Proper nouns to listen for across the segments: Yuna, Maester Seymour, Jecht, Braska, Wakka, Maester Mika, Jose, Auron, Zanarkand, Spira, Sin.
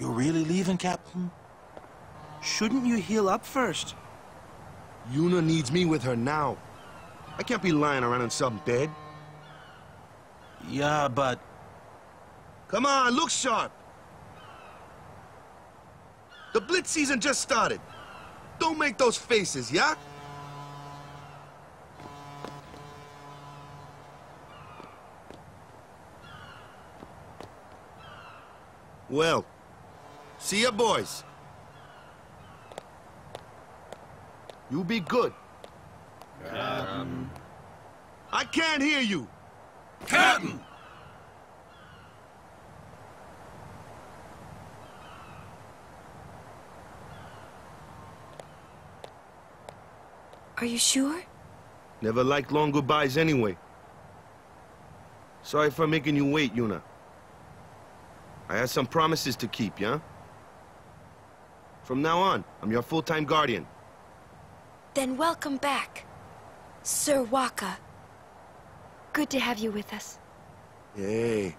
You're really leaving, Captain? Shouldn't you heal up first? Yuna needs me with her now. I can't be lying around in some bed. Yeah, but... Come on, look sharp! The Blitz season just started. Don't make those faces, yeah? Well, see ya, boys. You be good. Captain. I can't hear you. Captain! Are you sure? Never liked long goodbyes anyway. Sorry for making you wait, Yuna. I had some promises to keep, yeah? From now on, I'm your full-time guardian. Then welcome back, Sir Wakka. Good to have you with us. Hey.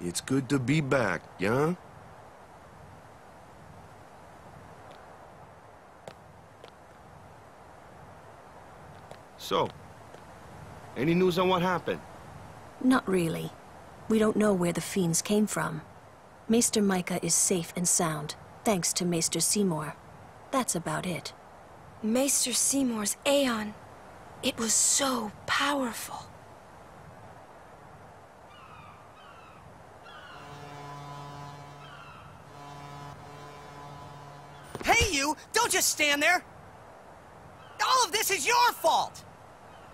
It's good to be back, yeah? So, any news on what happened? Not really. We don't know where the fiends came from. Maester Mika is safe and sound, thanks to Maester Seymour. That's about it. Maester Seymour's Aeon. It was so powerful. Hey you! Don't just stand there! All of this is your fault!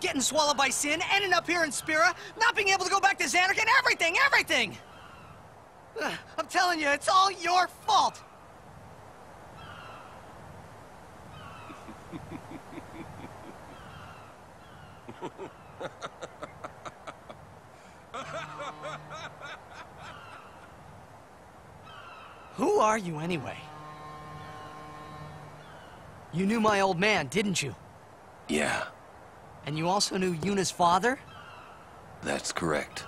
Getting swallowed by Sin, ending up here in Spira, not being able to go back to Zanarkand, everything! I'm telling you, it's all your fault! Who are you anyway? You knew my old man, didn't you? Yeah. And you also knew Yuna's father? That's correct.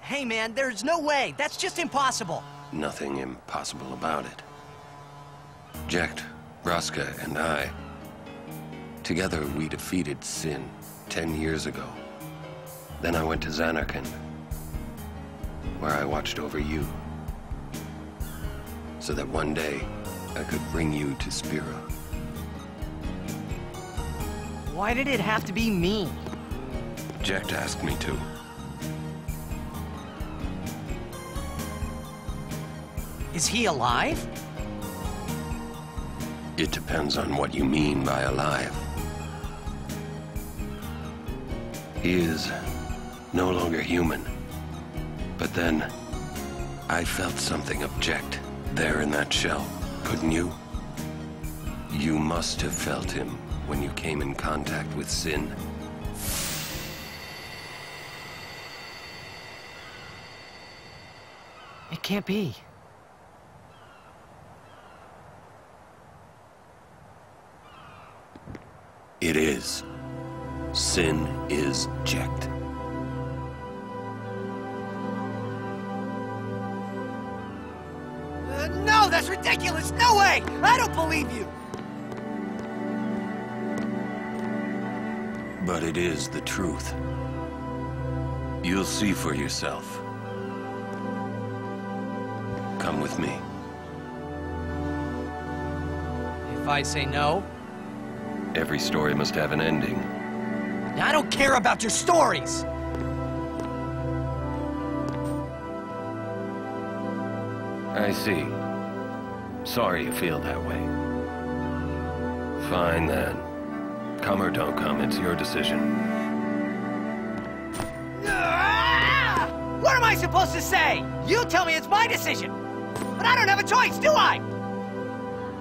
Hey man, there's no way! That's just impossible! Nothing impossible about it. Jecht, Braska, and I... Together we defeated Sin 10 years ago. Then I went to Zanarkand, where I watched over you. So that one day, I could bring you to Spira. Why did it have to be me? Jecht asked me to. Is he alive? It depends on what you mean by alive. He is no longer human. But then, I felt something of Jecht there in that shell. Couldn't you? You must have felt him when you came in contact with Sin. It can't be. It is. Sin is Jecht. No, that's ridiculous! No way! I don't believe you! But it is the truth. You'll see for yourself. Come with me. If I say no? Every story must have an ending. I don't care about your stories! I see. Sorry you feel that way. Fine then. Come or don't come, it's your decision. What am I supposed to say? You tell me it's my decision! But I don't have a choice, do I?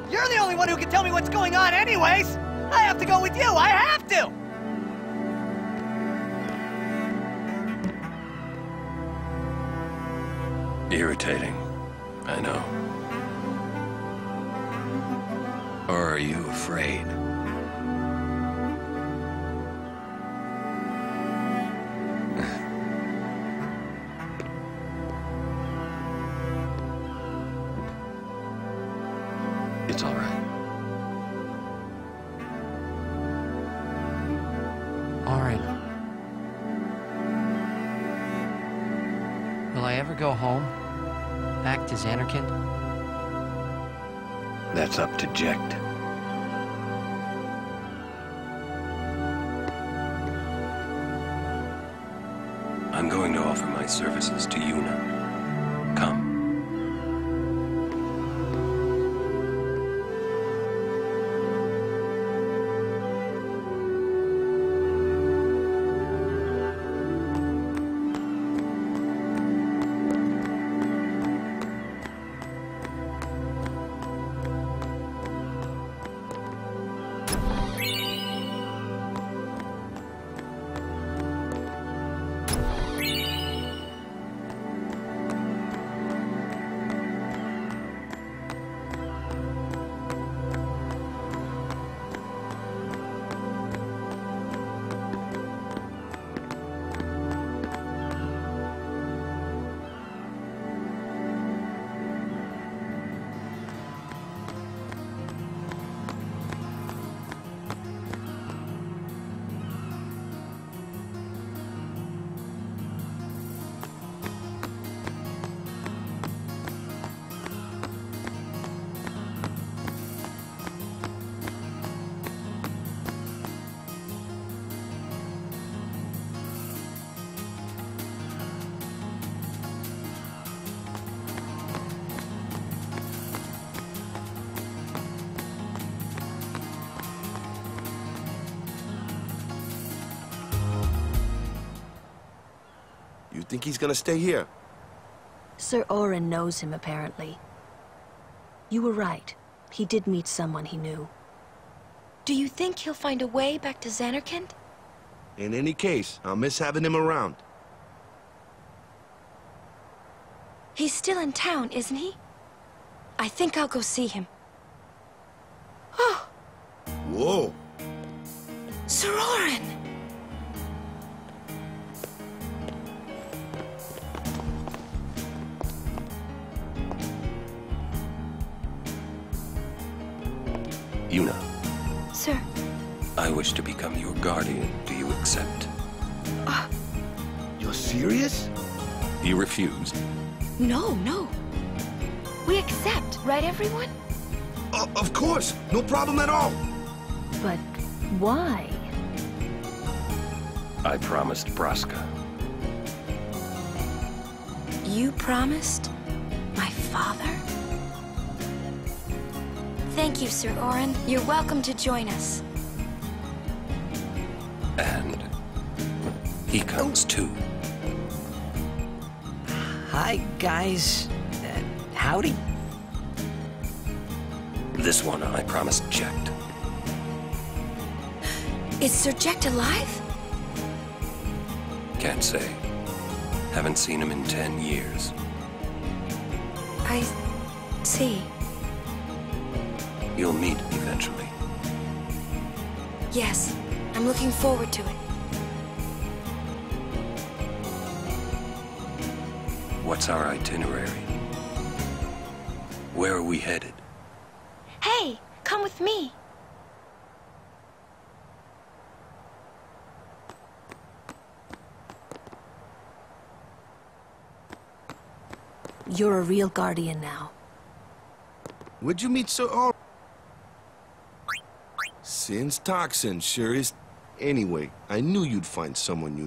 You're the only one who can tell me what's going on anyways! I have to go with you, I have to! Irritating. I know. Or are you afraid? It's all right. Auron. Will I ever go home? Back to Zanarkand? That's up to Jecht. I'm going to offer my services to Yuna. Come. Think he's gonna stay here? Sir Auron knows him, apparently. You were right. He did meet someone he knew. Do you think he'll find a way back to Zanarkand? In any case, I'll miss having him around. He's still in town, isn't he? I think I'll go see him. Oh! Whoa! Sir Auron! Yuna. Sir. I wish to become your guardian. Do you accept? You're serious? You refuse? No, no. We accept, right, everyone? Of course. No problem at all. But why? I promised Braska. You promised my father? Thank you, Sir Auron. You're welcome to join us. And he comes too. Hi, guys. Howdy. This one I promised Jecht. Is Sir Jecht alive? Can't say. Haven't seen him in 10 years. I see. You'll meet eventually. Yes, I'm looking forward to it. What's our itinerary? Where are we headed? Hey, come with me. You're a real guardian now. Where'd you meet Sir Auron? Sin's toxin sure is. Anyway, I knew you'd find someone you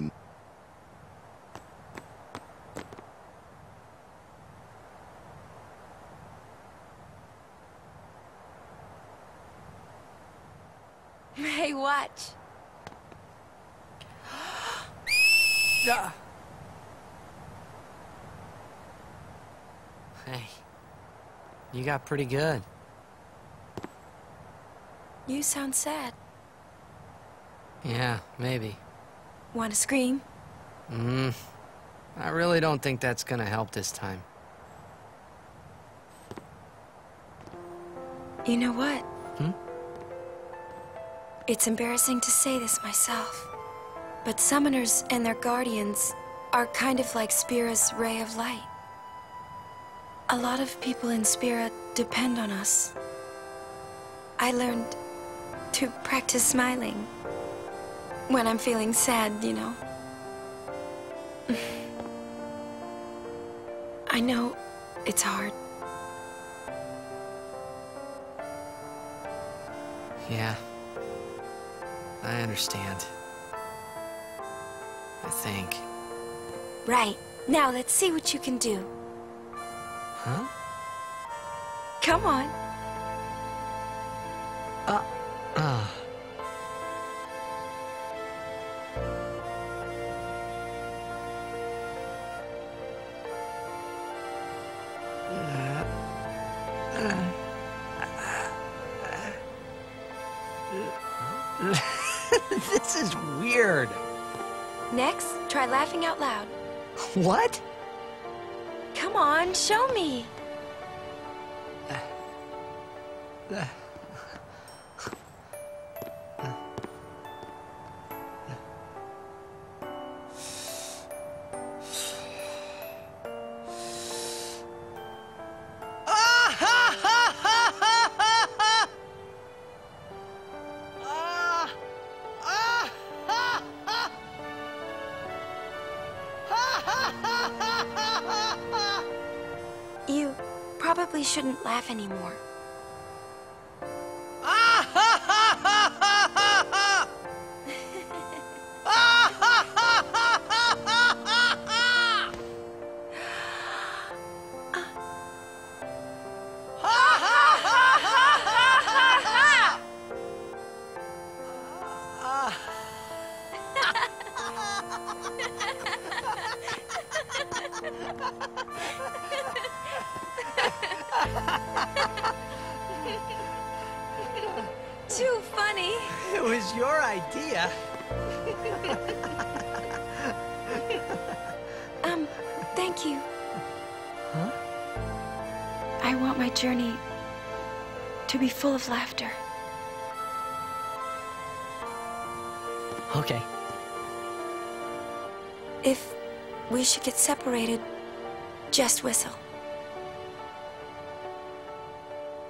knew. Hey, watch. Hey, you got pretty good. You sound sad. Yeah, maybe. Want to scream? I really don't think that's gonna help this time. You know what? It's embarrassing to say this myself, but summoners and their guardians are kind of like Spira's ray of light. A lot of people in Spira depend on us. I learned to practice smiling. When I'm feeling sad, you know. I know it's hard. Yeah. I understand. I think. Right. Now let's see what you can do. Huh? Come on. This is weird. Next, try laughing out loud. What? Come on, show me. You probably shouldn't laugh anymore. Too funny. It was your idea. Thank you. Huh? I want my journey to be full of laughter. Okay. If we should get separated, just whistle.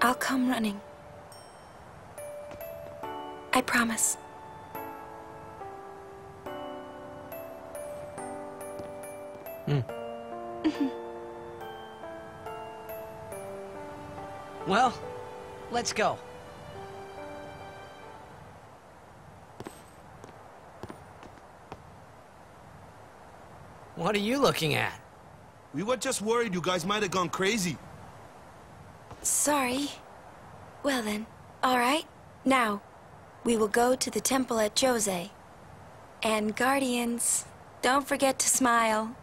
I'll come running. I promise. Well, let's go. What are you looking at? We were just worried you guys might have gone crazy. Sorry. Well then, all right. Now, we will go to the temple at Jose. And guardians, don't forget to smile.